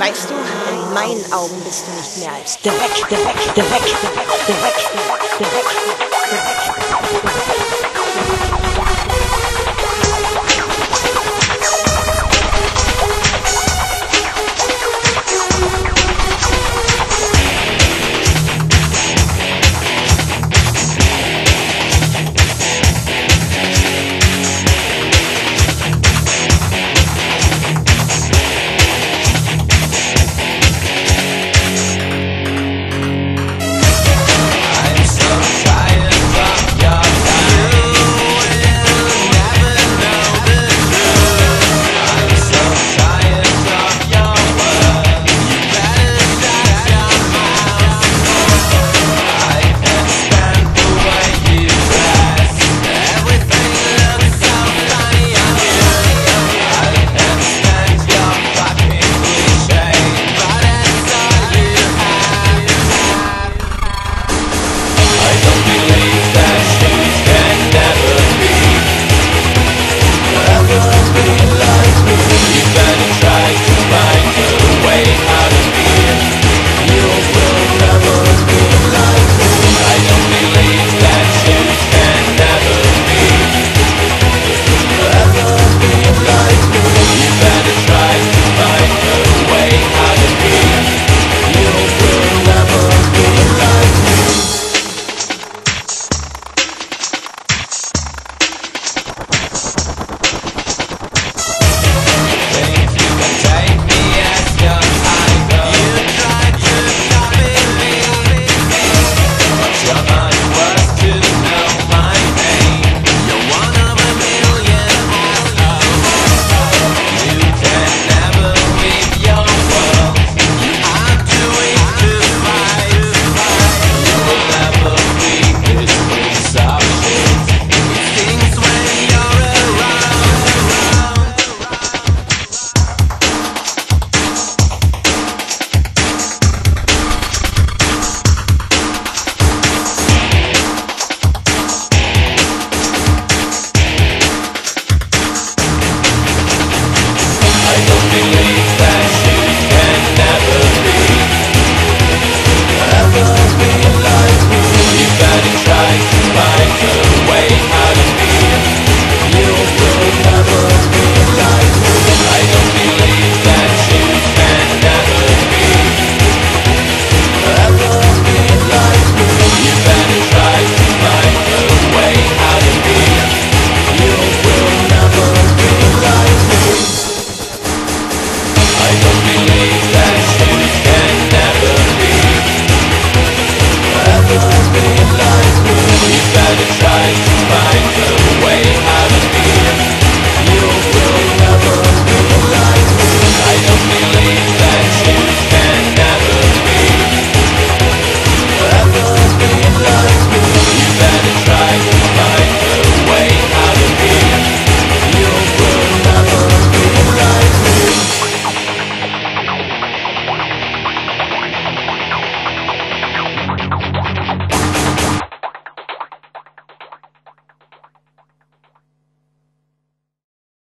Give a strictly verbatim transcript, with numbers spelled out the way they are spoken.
Weißt du, in meinen Augen bist du nicht mehr als der Weg, der Weg, der Weg, der Weg, der Weg, der Weg, der Weg, der Weg, der Weg, der Weg.